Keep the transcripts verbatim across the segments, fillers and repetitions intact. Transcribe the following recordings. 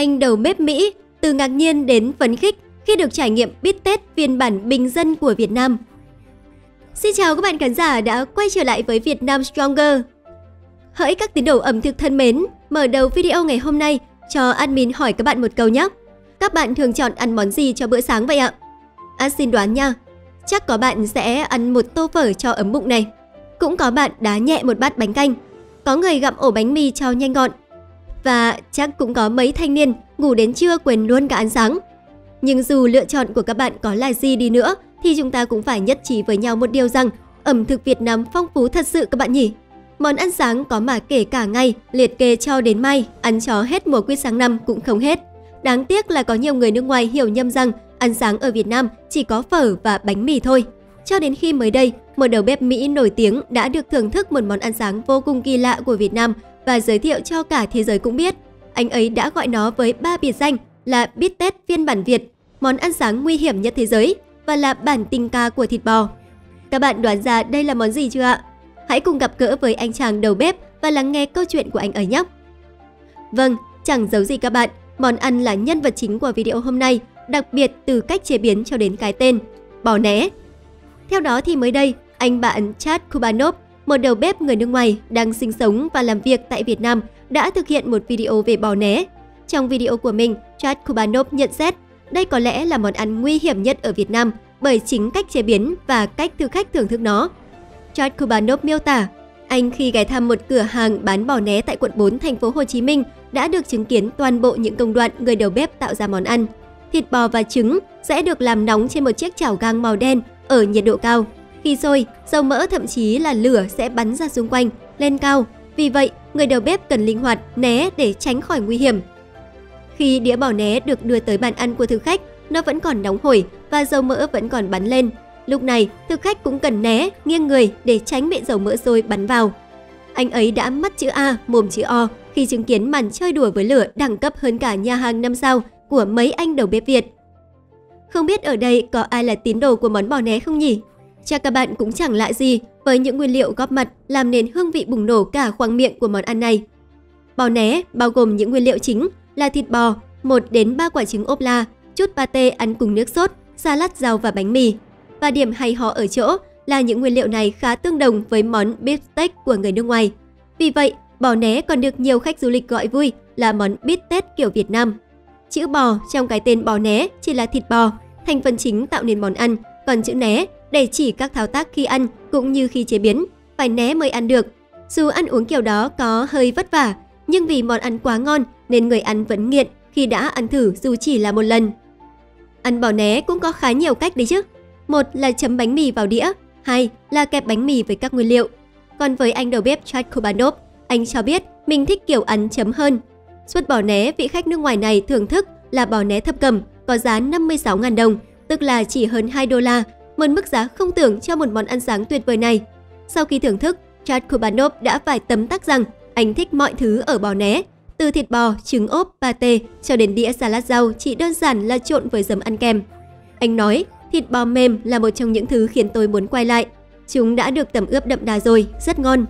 anh đầu bếp Mỹ từ ngạc nhiên đến phấn khích khi được trải nghiệm bít Tết phiên bản bình dân của Việt Nam. Xin chào các bạn khán giả đã quay trở lại với Việt Nam Stronger. Hỡi các tín đồ ẩm thực thân mến, mở đầu video ngày hôm nay cho admin hỏi các bạn một câu nhé. Các bạn thường chọn ăn món gì cho bữa sáng vậy ạ? À, xin đoán nha, chắc có bạn sẽ ăn một tô phở cho ấm bụng này. Cũng có bạn đá nhẹ một bát bánh canh. Có người gặm ổ bánh mì cho nhanh gọn. Và chắc cũng có mấy thanh niên ngủ đến trưa quên luôn cả ăn sáng. Nhưng dù lựa chọn của các bạn có là gì đi nữa thì chúng ta cũng phải nhất trí với nhau một điều rằng ẩm thực Việt Nam phong phú thật sự các bạn nhỉ. Món ăn sáng có mà kể cả ngày, liệt kê cho đến mai, ăn chó hết mùa quýt sáng năm cũng không hết. Đáng tiếc là có nhiều người nước ngoài hiểu nhầm rằng ăn sáng ở Việt Nam chỉ có phở và bánh mì thôi. Cho đến khi mới đây, một đầu bếp Mỹ nổi tiếng đã được thưởng thức một món ăn sáng vô cùng kỳ lạ của Việt Nam và giới thiệu cho cả thế giới cũng biết. Anh ấy đã gọi nó với ba biệt danh là Bít Tết phiên bản Việt, món ăn sáng nguy hiểm nhất thế giới và là bản tình ca của thịt bò. Các bạn đoán ra đây là món gì chưa ạ? Hãy cùng gặp gỡ với anh chàng đầu bếp và lắng nghe câu chuyện của anh ấy nhé! Vâng, chẳng giấu gì các bạn, món ăn là nhân vật chính của video hôm nay, đặc biệt từ cách chế biến cho đến cái tên, bò né. Theo đó thì mới đây, anh bạn Chad Kubanov, một đầu bếp người nước ngoài đang sinh sống và làm việc tại Việt Nam, đã thực hiện một video về bò né. Trong video của mình, Chad Kubanov nhận xét đây có lẽ là món ăn nguy hiểm nhất ở Việt Nam bởi chính cách chế biến và cách thực khách thưởng thức nó. Chad Kubanov miêu tả, anh khi ghé thăm một cửa hàng bán bò né tại quận bốn thành phố Hồ Chí Minh đã được chứng kiến toàn bộ những công đoạn người đầu bếp tạo ra món ăn. Thịt bò và trứng sẽ được làm nóng trên một chiếc chảo gang màu đen ở nhiệt độ cao. Khi sôi, dầu mỡ thậm chí là lửa sẽ bắn ra xung quanh, lên cao. Vì vậy, người đầu bếp cần linh hoạt né để tránh khỏi nguy hiểm. Khi đĩa bò né được đưa tới bàn ăn của thực khách, nó vẫn còn nóng hổi và dầu mỡ vẫn còn bắn lên. Lúc này, thực khách cũng cần né, nghiêng người để tránh bị dầu mỡ sôi bắn vào. Anh ấy đã mắt chữ A, mồm chữ O khi chứng kiến màn chơi đùa với lửa đẳng cấp hơn cả nhà hàng năm sao của mấy anh đầu bếp Việt. Không biết ở đây có ai là tín đồ của món bò né không nhỉ? Chắc các bạn cũng chẳng lạ gì với những nguyên liệu góp mặt làm nên hương vị bùng nổ cả khoang miệng của món ăn này. Bò né bao gồm những nguyên liệu chính là thịt bò, một đến ba quả trứng ốp la, chút pate ăn cùng nước sốt, salad rau và bánh mì. Và điểm hay ho ở chỗ là những nguyên liệu này khá tương đồng với món beef steak của người nước ngoài. Vì vậy, bò né còn được nhiều khách du lịch gọi vui là món bít Tết kiểu Việt Nam. Chữ bò trong cái tên bò né chỉ là thịt bò, thành phần chính tạo nên món ăn, còn chữ né để chỉ các thao tác khi ăn cũng như khi chế biến, phải né mới ăn được. Dù ăn uống kiểu đó có hơi vất vả, nhưng vì món ăn quá ngon nên người ăn vẫn nghiện khi đã ăn thử dù chỉ là một lần. Ăn bò né cũng có khá nhiều cách đấy chứ. Một là chấm bánh mì vào đĩa, hai là kẹp bánh mì với các nguyên liệu. Còn với anh đầu bếp Chad Kubanov, anh cho biết mình thích kiểu ăn chấm hơn. Suất bò né vị khách nước ngoài này thưởng thức là bò né thập cẩm có giá năm mươi sáu nghìn đồng, tức là chỉ hơn hai đô la, một mức giá không tưởng cho một món ăn sáng tuyệt vời này. Sau khi thưởng thức, Chad Kubanov đã phải tấm tắc rằng anh thích mọi thứ ở bò né, từ thịt bò, trứng ốp, pate cho đến đĩa salad rau chỉ đơn giản là trộn với dấm ăn kèm. Anh nói, thịt bò mềm là một trong những thứ khiến tôi muốn quay lại. Chúng đã được tẩm ướp đậm đà rồi, rất ngon.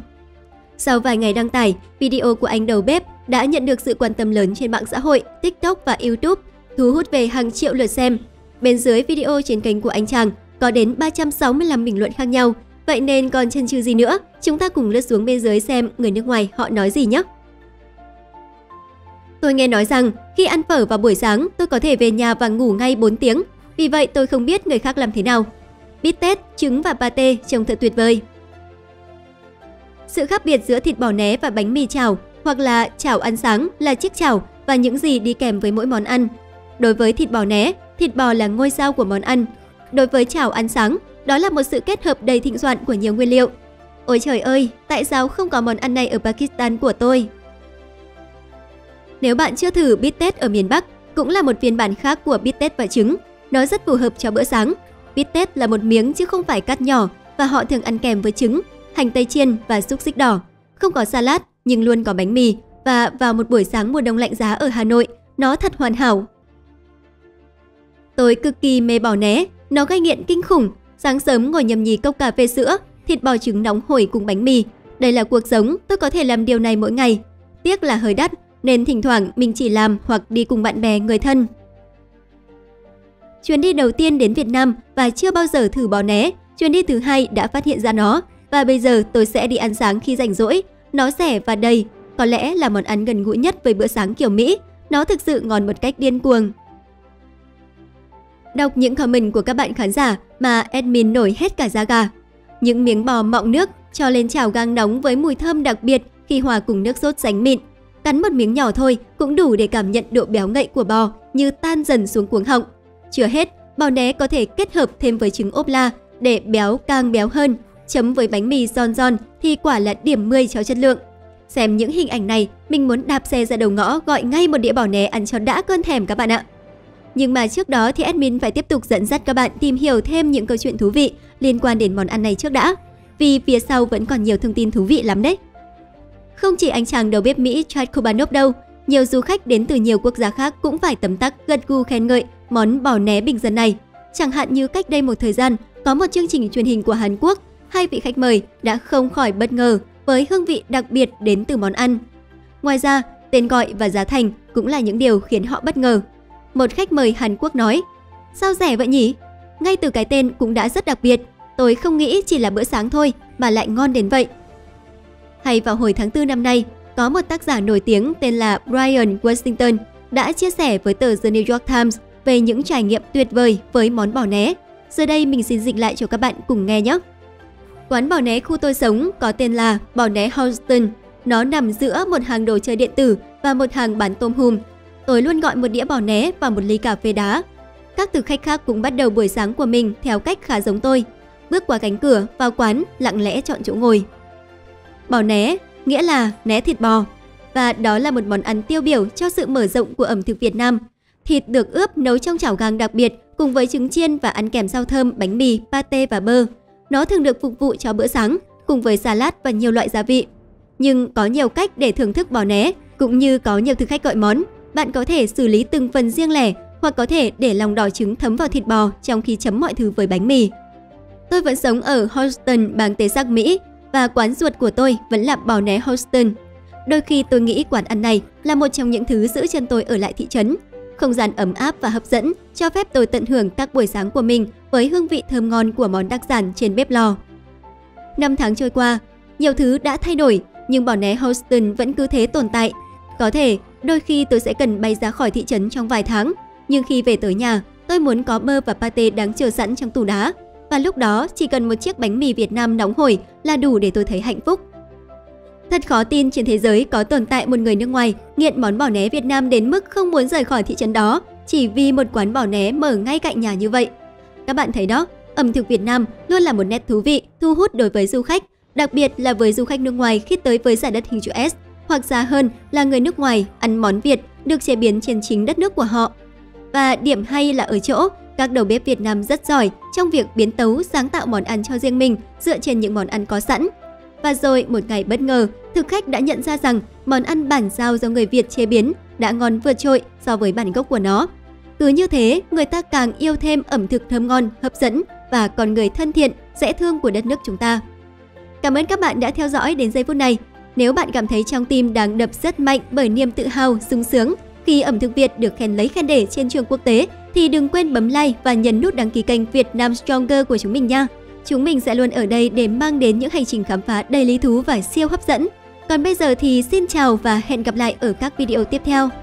Sau vài ngày đăng tải, video của anh đầu bếp đã nhận được sự quan tâm lớn trên mạng xã hội, TikTok và YouTube, thu hút về hàng triệu lượt xem. Bên dưới video trên kênh của anh chàng có đến ba trăm sáu mươi lăm bình luận khác nhau. Vậy nên còn chần chừ gì nữa, chúng ta cùng lướt xuống bên dưới xem người nước ngoài họ nói gì nhé. Tôi nghe nói rằng khi ăn phở vào buổi sáng, tôi có thể về nhà và ngủ ngay bốn tiếng. Vì vậy tôi không biết người khác làm thế nào. Bít Tết, trứng và pate trông thật tuyệt vời. Sự khác biệt giữa thịt bò né và bánh mì chảo hoặc là chảo ăn sáng là chiếc chảo và những gì đi kèm với mỗi món ăn. Đối với thịt bò né, thịt bò là ngôi sao của món ăn. Đối với chảo ăn sáng, đó là một sự kết hợp đầy thịnh soạn của nhiều nguyên liệu. Ôi trời ơi, tại sao không có món ăn này ở Pakistan của tôi? Nếu bạn chưa thử bít Tết ở miền Bắc, cũng là một phiên bản khác của bít Tết và trứng. Nó rất phù hợp cho bữa sáng. Bít Tết là một miếng chứ không phải cắt nhỏ và họ thường ăn kèm với trứng, hành tây chiên và xúc xích đỏ. Không có salad nhưng luôn có bánh mì và vào một buổi sáng mùa đông lạnh giá ở Hà Nội, nó thật hoàn hảo. Tôi cực kỳ mê bò né, nó gây nghiện kinh khủng. Sáng sớm ngồi nhâm nhi cốc cà phê sữa, thịt bò trứng nóng hổi cùng bánh mì. Đây là cuộc sống, tôi có thể làm điều này mỗi ngày. Tiếc là hơi đắt, nên thỉnh thoảng mình chỉ làm hoặc đi cùng bạn bè, người thân. Chuyến đi đầu tiên đến Việt Nam và chưa bao giờ thử bò né, chuyến đi thứ hai đã phát hiện ra nó, và bây giờ tôi sẽ đi ăn sáng khi rảnh rỗi. Nó rẻ và đầy, có lẽ là món ăn gần gũi nhất với bữa sáng kiểu Mỹ, nó thực sự ngon một cách điên cuồng. Đọc những comment của các bạn khán giả mà admin nổi hết cả da gà. Những miếng bò mọng nước cho lên chảo gang nóng với mùi thơm đặc biệt khi hòa cùng nước sốt sánh mịn. Cắn một miếng nhỏ thôi cũng đủ để cảm nhận độ béo ngậy của bò như tan dần xuống cuống họng. Chưa hết, bò né có thể kết hợp thêm với trứng ốp la để béo càng béo hơn, chấm với bánh mì giòn giòn thì quả là điểm mười cho chất lượng. Xem những hình ảnh này, mình muốn đạp xe ra đầu ngõ gọi ngay một đĩa bò né ăn cho đã cơn thèm các bạn ạ. Nhưng mà trước đó thì admin phải tiếp tục dẫn dắt các bạn tìm hiểu thêm những câu chuyện thú vị liên quan đến món ăn này trước đã, vì phía sau vẫn còn nhiều thông tin thú vị lắm đấy. Không chỉ anh chàng đầu bếp Mỹ Chad Kubanov đâu, nhiều du khách đến từ nhiều quốc gia khác cũng phải tấm tắc gật gù khen ngợi món bò né bình dân này. Chẳng hạn như cách đây một thời gian, có một chương trình truyền hình của Hàn Quốc, hai vị khách mời đã không khỏi bất ngờ với hương vị đặc biệt đến từ món ăn. Ngoài ra, tên gọi và giá thành cũng là những điều khiến họ bất ngờ. Một khách mời Hàn Quốc nói, sao rẻ vậy nhỉ? Ngay từ cái tên cũng đã rất đặc biệt, tôi không nghĩ chỉ là bữa sáng thôi mà lại ngon đến vậy. Hay vào hồi tháng tư năm nay, có một tác giả nổi tiếng tên là Brian Washington đã chia sẻ với tờ The New York Times về những trải nghiệm tuyệt vời với món bò né. Giờ đây mình xin dịch lại cho các bạn cùng nghe nhé. Quán bò né khu tôi sống có tên là Bò Né Houston. Nó nằm giữa một hàng đồ chơi điện tử và một hàng bán tôm hùm. Tôi luôn gọi một đĩa bò né và một ly cà phê đá. Các thực khách khác cũng bắt đầu buổi sáng của mình theo cách khá giống tôi. Bước qua cánh cửa, vào quán, lặng lẽ chọn chỗ ngồi. Bò né, nghĩa là né thịt bò. Và đó là một món ăn tiêu biểu cho sự mở rộng của ẩm thực Việt Nam. Thịt được ướp nấu trong chảo gang đặc biệt cùng với trứng chiên và ăn kèm rau thơm, bánh mì, pate và bơ. Nó thường được phục vụ cho bữa sáng cùng với salad và nhiều loại gia vị. Nhưng có nhiều cách để thưởng thức bò né, cũng như có nhiều thực khách gọi món. Bạn có thể xử lý từng phần riêng lẻ hoặc có thể để lòng đỏ trứng thấm vào thịt bò trong khi chấm mọi thứ với bánh mì. Tôi vẫn sống ở Houston, bang Texas, Mỹ và quán ruột của tôi vẫn là Bò Né Houston. Đôi khi tôi nghĩ quán ăn này là một trong những thứ giữ chân tôi ở lại thị trấn. Không gian ấm áp và hấp dẫn cho phép tôi tận hưởng các buổi sáng của mình với hương vị thơm ngon của món đặc sản trên bếp lò. Năm tháng trôi qua, nhiều thứ đã thay đổi nhưng Bò Né Houston vẫn cứ thế tồn tại. Có thể đôi khi tôi sẽ cần bay ra khỏi thị trấn trong vài tháng, nhưng khi về tới nhà, tôi muốn có bơ và pate đáng chờ sẵn trong tủ đá. Và lúc đó, chỉ cần một chiếc bánh mì Việt Nam nóng hổi là đủ để tôi thấy hạnh phúc. Thật khó tin trên thế giới có tồn tại một người nước ngoài nghiện món bò né Việt Nam đến mức không muốn rời khỏi thị trấn đó chỉ vì một quán bò né mở ngay cạnh nhà như vậy. Các bạn thấy đó, ẩm thực Việt Nam luôn là một nét thú vị, thu hút đối với du khách, đặc biệt là với du khách nước ngoài khi tới với giải đất hình chữ S, hoặc xa hơn là người nước ngoài ăn món Việt được chế biến trên chính đất nước của họ. Và điểm hay là ở chỗ, các đầu bếp Việt Nam rất giỏi trong việc biến tấu, sáng tạo món ăn cho riêng mình dựa trên những món ăn có sẵn. Và rồi một ngày bất ngờ, thực khách đã nhận ra rằng món ăn bản giao do người Việt chế biến đã ngon vượt trội so với bản gốc của nó. Cứ như thế, người ta càng yêu thêm ẩm thực thơm ngon, hấp dẫn và con người thân thiện, dễ thương của đất nước chúng ta. Cảm ơn các bạn đã theo dõi đến giây phút này. Nếu bạn cảm thấy trong tim đang đập rất mạnh bởi niềm tự hào, sung sướng khi ẩm thực Việt được khen lấy khen để trên trường quốc tế, thì đừng quên bấm like và nhấn nút đăng ký kênh Việt Nam Stronger của chúng mình nha. Chúng mình sẽ luôn ở đây để mang đến những hành trình khám phá đầy lý thú và siêu hấp dẫn. Còn bây giờ thì xin chào và hẹn gặp lại ở các video tiếp theo.